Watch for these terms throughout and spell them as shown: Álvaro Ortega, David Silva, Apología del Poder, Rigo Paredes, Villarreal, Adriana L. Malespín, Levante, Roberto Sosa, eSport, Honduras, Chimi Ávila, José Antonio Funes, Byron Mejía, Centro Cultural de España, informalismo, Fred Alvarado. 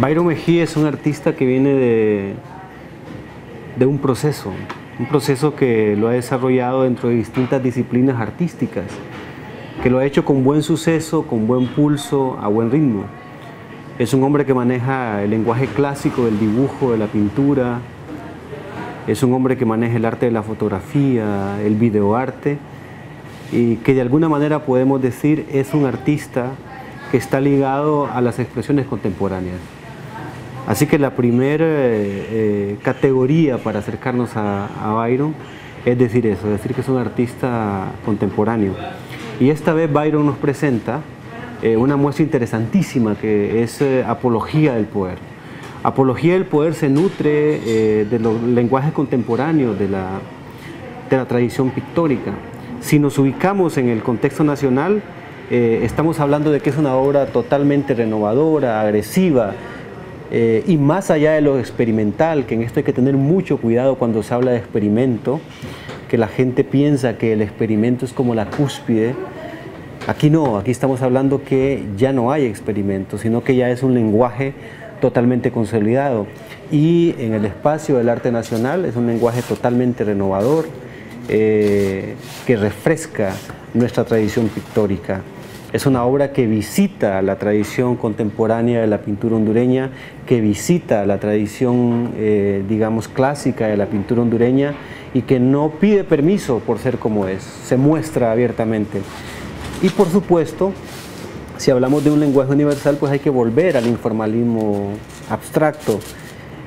Byron Mejía es un artista que viene de un proceso que lo ha desarrollado dentro de distintas disciplinas artísticas, que lo ha hecho con buen suceso, con buen pulso, a buen ritmo. Es un hombre que maneja el lenguaje clásico del dibujo, de la pintura, es un hombre que maneja el arte de la fotografía, el videoarte, y que de alguna manera podemos decir es un artista que está ligado a las expresiones contemporáneas. Así que la primera categoría para acercarnos a Byron es decir eso, es decir que es un artista contemporáneo. Y esta vez Byron nos presenta una muestra interesantísima que es Apología del Poder. Apología del Poder se nutre de los lenguajes contemporáneos, de la tradición pictórica. Si nos ubicamos en el contexto nacional, estamos hablando de que es una obra totalmente renovadora, agresiva, y más allá de lo experimental, que en esto hay que tener mucho cuidado cuando se habla de experimento, que la gente piensa que el experimento es como la cúspide. Aquí no, aquí estamos hablando que ya no hay experimento, sino que ya es un lenguaje totalmente consolidado. Y en el espacio del arte nacional es un lenguaje totalmente renovador, que refresca nuestra tradición pictórica. Es una obra que visita la tradición contemporánea de la pintura hondureña, que visita la tradición, digamos, clásica de la pintura hondureña y que no pide permiso por ser como es, se muestra abiertamente. Y por supuesto, si hablamos de un lenguaje universal, pues hay que volver al informalismo abstracto,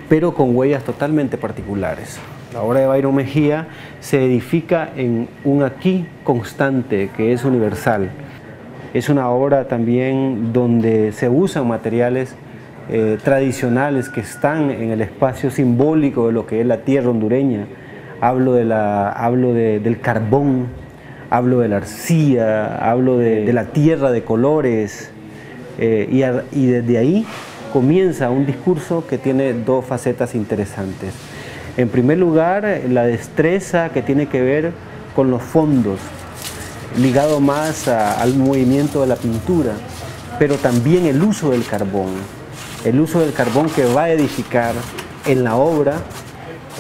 pero con huellas totalmente particulares. La obra de Byron Mejía se edifica en un aquí constante que es universal. Es una obra también donde se usan materiales tradicionales que están en el espacio simbólico de lo que es la tierra hondureña. Hablo del carbón, hablo de la arcilla, hablo de la tierra de colores, y desde ahí comienza un discurso que tiene dos facetas interesantes. En primer lugar, la destreza que tiene que ver con los fondos, ligado más al movimiento de la pintura, pero también el uso del carbón que va a edificar en la obra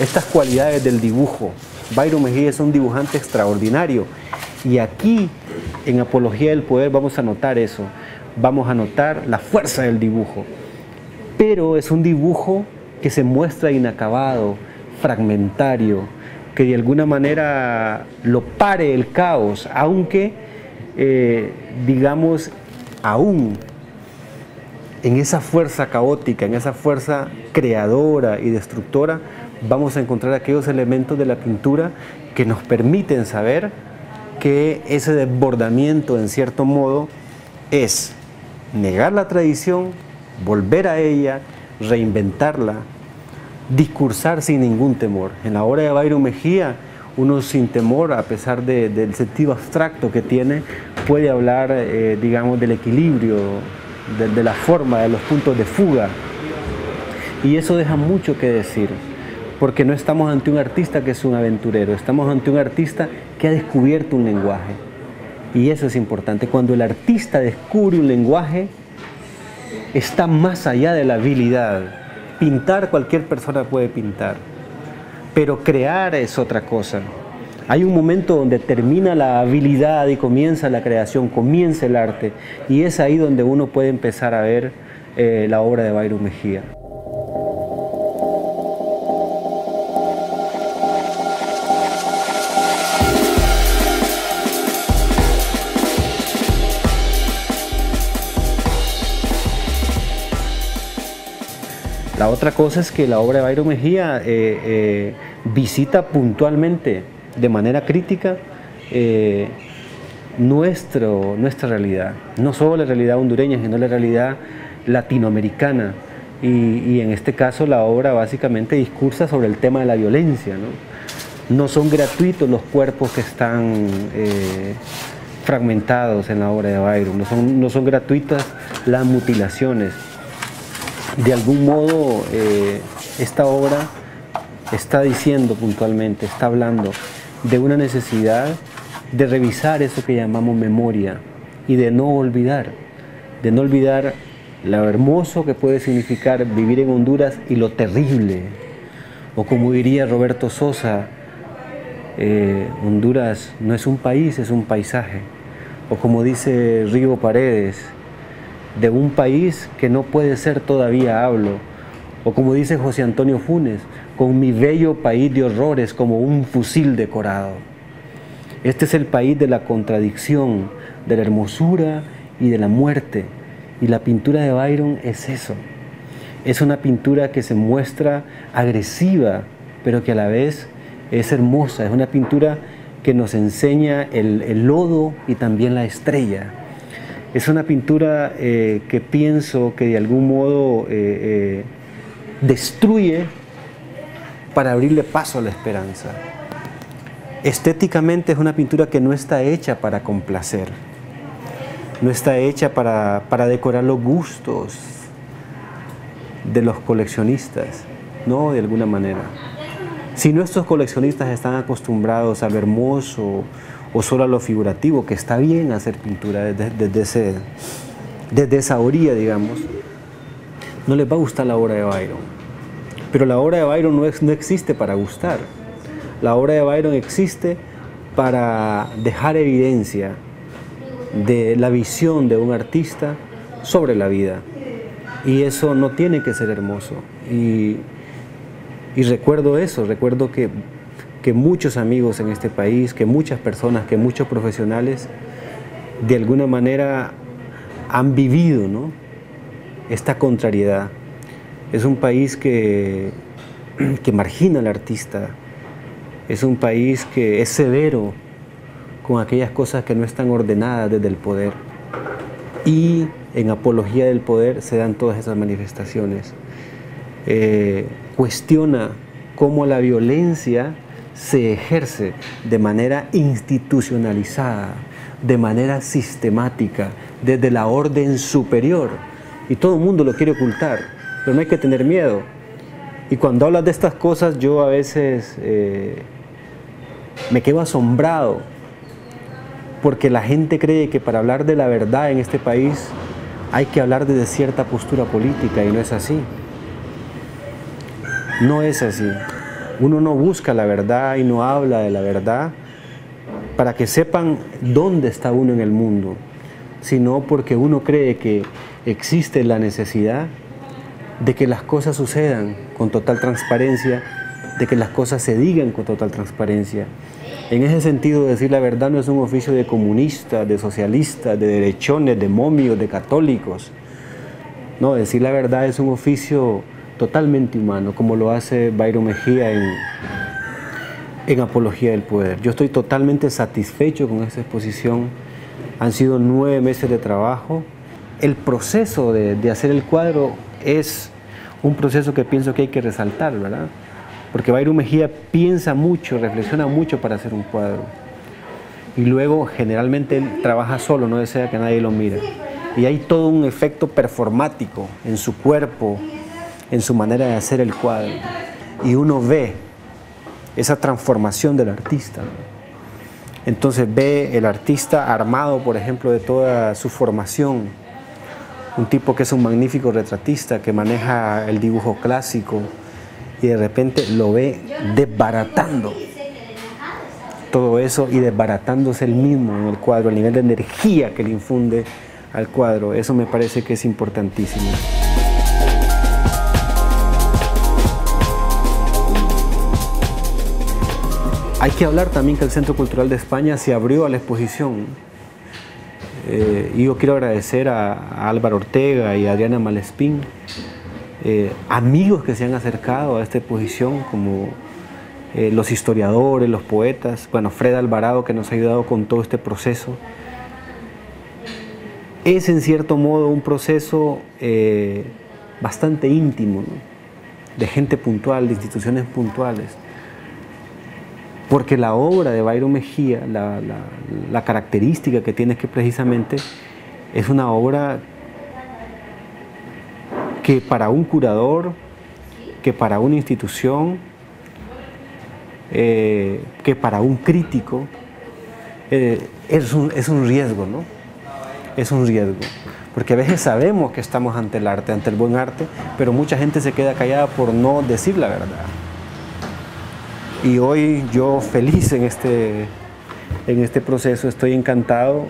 estas cualidades del dibujo. Byron Mejía es un dibujante extraordinario y aquí en Apología del Poder vamos a notar eso, vamos a notar la fuerza del dibujo, pero es un dibujo que se muestra inacabado, fragmentario, que de alguna manera lo pare el caos, aunque, digamos, aún en esa fuerza caótica, en esa fuerza creadora y destructora, vamos a encontrar aquellos elementos de la pintura que nos permiten saber que ese desbordamiento, en cierto modo, es negar la tradición, volver a ella, reinventarla, discursar sin ningún temor. En la obra de Byron Mejía, uno sin temor, a pesar del sentido abstracto que tiene, puede hablar, digamos, del equilibrio, de la forma, de los puntos de fuga. Y eso deja mucho que decir, porque no estamos ante un artista que es un aventurero, estamos ante un artista que ha descubierto un lenguaje. Y eso es importante. Cuando el artista descubre un lenguaje, está más allá de la habilidad. Pintar, cualquier persona puede pintar, pero crear es otra cosa. Hay un momento donde termina la habilidad y comienza la creación, comienza el arte, y es ahí donde uno puede empezar a ver la obra de Byron Mejía. La otra cosa es que la obra de Byron Mejía visita puntualmente, de manera crítica, nuestra realidad. No solo la realidad hondureña, sino la realidad latinoamericana. Y en este caso la obra básicamente discursa sobre el tema de la violencia, ¿no? No son gratuitos los cuerpos que están fragmentados en la obra de Byron. No son gratuitas las mutilaciones. De algún modo, esta obra está diciendo puntualmente, está hablando de una necesidad de revisar eso que llamamos memoria y de no olvidar lo hermoso que puede significar vivir en Honduras y lo terrible. O como diría Roberto Sosa, Honduras no es un país, es un paisaje. O como dice Rigo Paredes, de un país que no puede ser todavía hablo. O como dice José Antonio Funes, con mi bello país de horrores como un fusil decorado. Este es el país de la contradicción, de la hermosura y de la muerte. Y la pintura de Byron es eso. Es una pintura que se muestra agresiva, pero que a la vez es hermosa. Es una pintura que nos enseña el lodo y también la estrella. Es una pintura que pienso que de algún modo destruye para abrirle paso a la esperanza. Estéticamente es una pintura que no está hecha para complacer, no está hecha para decorar los gustos de los coleccionistas, no, de alguna manera. Si nuestros coleccionistas están acostumbrados a lo hermoso o solo a lo figurativo, que está bien hacer pintura desde esa orilla, digamos, no les va a gustar la obra de Byron. Pero la obra de Byron no existe para gustar. La obra de Byron existe para dejar evidencia de la visión de un artista sobre la vida. Y eso no tiene que ser hermoso. Y recuerdo eso, recuerdo que muchos amigos en este país, que muchas personas, que muchos profesionales, de alguna manera han vivido, ¿no?, esta contrariedad. Es un país que margina al artista. Es un país que es severo con aquellas cosas que no están ordenadas desde el poder. Y en Apología del Poder se dan todas esas manifestaciones. Cuestiona cómo la violencia se ejerce de manera institucionalizada, de manera sistemática, desde la orden superior. Y todo el mundo lo quiere ocultar, pero no hay que tener miedo. Y cuando hablas de estas cosas, yo a veces me quedo asombrado, porque la gente cree que para hablar de la verdad en este país hay que hablar desde cierta postura política, y no es así. No es así. Uno no busca la verdad y no habla de la verdad para que sepan dónde está uno en el mundo, sino porque uno cree que existe la necesidad de que las cosas sucedan con total transparencia, de que las cosas se digan con total transparencia. En ese sentido, decir la verdad no es un oficio de comunistas, de socialistas, de derechones, de momios, de católicos. No, decir la verdad es un oficio totalmente humano, como lo hace Byron Mejía en Apología del Poder. Yo estoy totalmente satisfecho con esta exposición. Han sido 9 meses de trabajo. El proceso de hacer el cuadro es un proceso que pienso que hay que resaltar, ¿verdad? Porque Byron Mejía piensa mucho, reflexiona mucho para hacer un cuadro. Y luego, generalmente, él trabaja solo, no desea que nadie lo mire. Y hay todo un efecto performático en su cuerpo, en su manera de hacer el cuadro. Y uno ve esa transformación del artista, ¿no? Entonces ve el artista armado, por ejemplo, de toda su formación. Un tipo que es un magnífico retratista, que maneja el dibujo clásico, y de repente lo ve desbaratando todo eso y desbaratándose él mismo en el cuadro, el nivel de energía que le infunde al cuadro. Eso me parece que es importantísimo. Hay que hablar también que el Centro Cultural de España se abrió a la exposición. Y yo quiero agradecer a Álvaro Ortega y a Adriana Malespín, amigos que se han acercado a esta exposición, como los historiadores, los poetas, bueno, Fred Alvarado, que nos ha ayudado con todo este proceso. Es en cierto modo un proceso bastante íntimo, ¿no?, de gente puntual, de instituciones puntuales. Porque la obra de Byron Mejía, la característica que tiene es que precisamente es una obra que para un curador, que para una institución, que para un crítico, es un riesgo, ¿no? Es un riesgo. Porque a veces sabemos que estamos ante el arte, ante el buen arte, pero mucha gente se queda callada por no decir la verdad. Y hoy yo feliz en este proceso, estoy encantado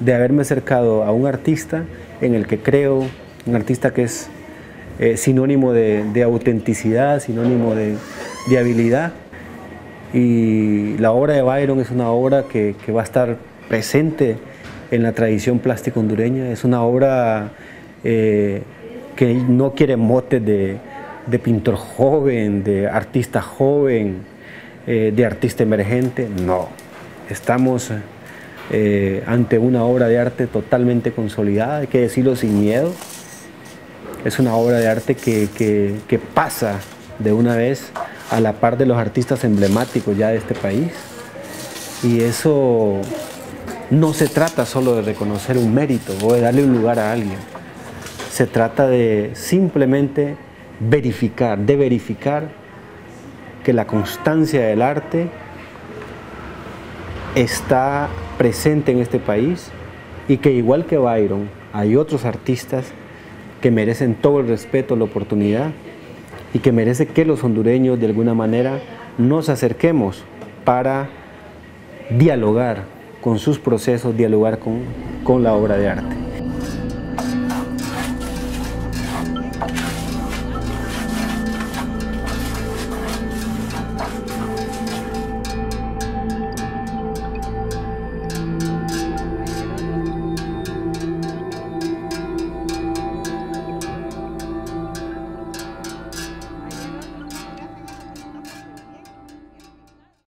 de haberme acercado a un artista en el que creo, un artista que es sinónimo de autenticidad, sinónimo de habilidad. Y la obra de Byron es una obra que va a estar presente en la tradición plástica hondureña. Es una obra que no quiere motes de pintor joven, de artista joven, de artista emergente. No, estamos ante una obra de arte totalmente consolidada, hay que decirlo sin miedo. Es una obra de arte que pasa de una vez a la par de los artistas emblemáticos ya de este país. Y eso no se trata solo de reconocer un mérito o de darle un lugar a alguien. Se trata de simplemente verificar que la constancia del arte está presente en este país y que, igual que Byron, hay otros artistas que merecen todo el respeto, la oportunidad, y que merece que los hondureños de alguna manera nos acerquemos para dialogar con sus procesos, dialogar con la obra de arte.